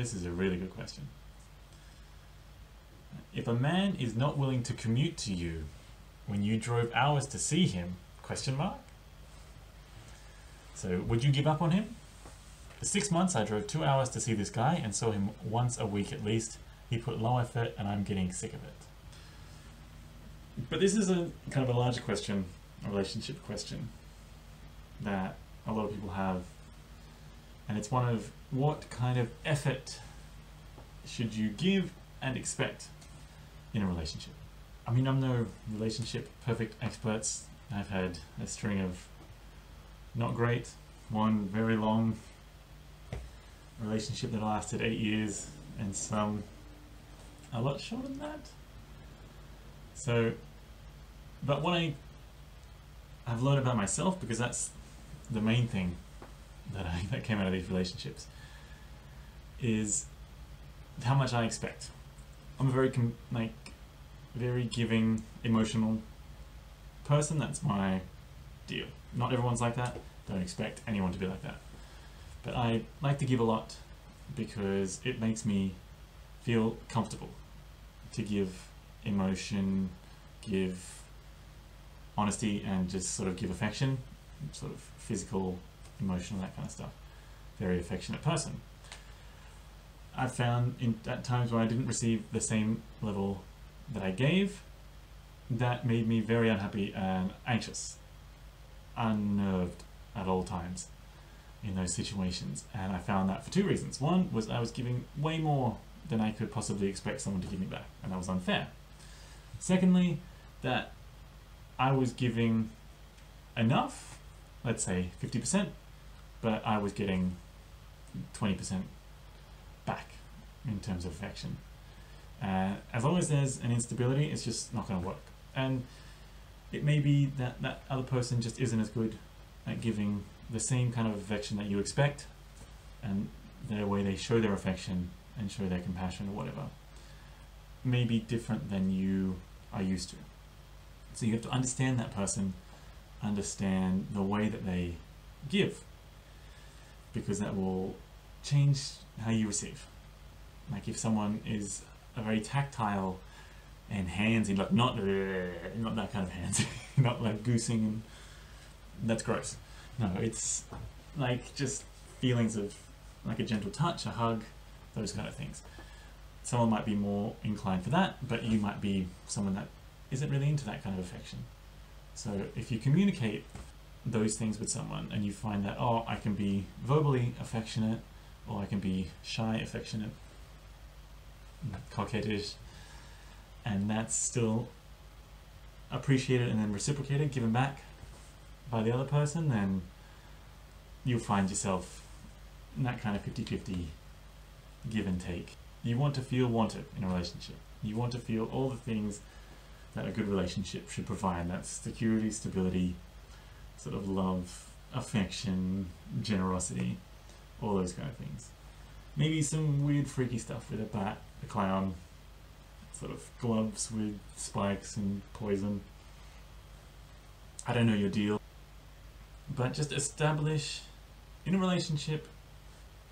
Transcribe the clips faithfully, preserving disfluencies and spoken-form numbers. This is a really good question. If a man is not willing to commute to you when you drove hours to see him, question mark? So would you give up on him? For six months I drove two hours to see this guy and saw him once a week at least. He put low effort and I'm getting sick of it. But this is a kind of a larger question, a relationship question that a lot of people have. And it's one of what kind of effort should you give and expect in a relationship? I mean, I'm no relationship perfect experts. I've had a string of not great, one very long relationship that lasted eight years and some a lot shorter than that. So, but what I, I've learned about myself, because that's the main thing that, I, that came out of these relationships, is how much I expect. I'm a very com like very giving, emotional person. That's my deal. Not everyone's like that. Don't expect anyone to be like that. But I like to give a lot because it makes me feel comfortable to give emotion, give honesty, and just sort of give affection, sort of physical, emotional, that kind of stuff. Very affectionate person. I've found in, at times where I didn't receive the same level that I gave, that made me very unhappy and anxious, unnerved at all times in those situations. And I found that for two reasons. One was I was giving way more than I could possibly expect someone to give me back, and that was unfair. Secondly, that I was giving enough, let's say fifty percent, but I was getting twenty percent back in terms of affection. Uh, as long as there's an instability, it's just not going to work. And it may be that that other person just isn't as good at giving the same kind of affection that you expect, and the way they show their affection and show their compassion or whatever may be different than you are used to. So you have to understand that person, understand the way that they give, because that will change how you receive. Like if someone is a very tactile and handsy, like not not that kind of handsy, not like goosing, and that's gross. No, it's like just feelings of like a gentle touch, a hug, those kind of things. Someone might be more inclined for that, but you might be someone that isn't really into that kind of affection. So if you communicate those things with someone and you find that, oh, I can be verbally affectionate, or I can be shy, affectionate, coquettish, and that's still appreciated and then reciprocated, given back by the other person, then you'll find yourself in that kind of fifty fifty give and take. You want to feel wanted in a relationship. You want to feel all the things that a good relationship should provide. That's security, stability, sort of love, affection, generosity, all those kind of things. Maybe some weird freaky stuff with a bat, a clown, sort of gloves with spikes and poison. I don't know your deal. But just establish, in a relationship,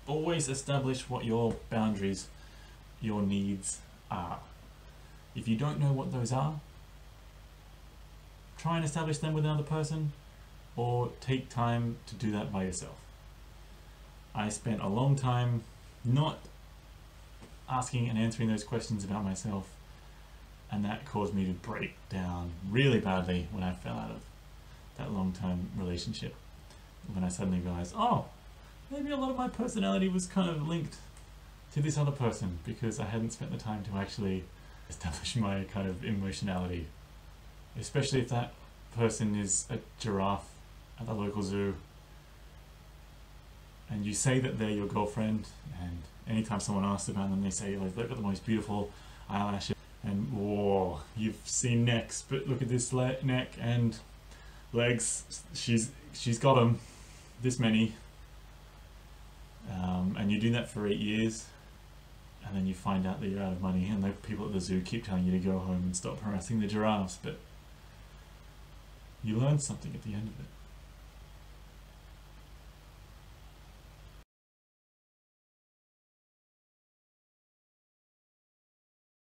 always establish what your boundaries, your needs are. If you don't know what those are, try and establish them with another person, or take time to do that by yourself. I spent a long time not asking and answering those questions about myself, and that caused me to break down really badly when I fell out of that long-term relationship, when I suddenly realized, oh, maybe a lot of my personality was kind of linked to this other person, because I hadn't spent the time to actually establish my kind of emotionality, especially if that person is a giraffe at the local zoo and you say that they're your girlfriend, and anytime someone asks about them they say, like, they've got the most beautiful eyelashes, and whoa, you've seen necks, but look at this le neck and legs, she's she's got them this many, um, and you do that for eight years, and then you find out that you're out of money, and the people at the zoo keep telling you to go home and stop harassing the giraffes, but you learn something at the end of it.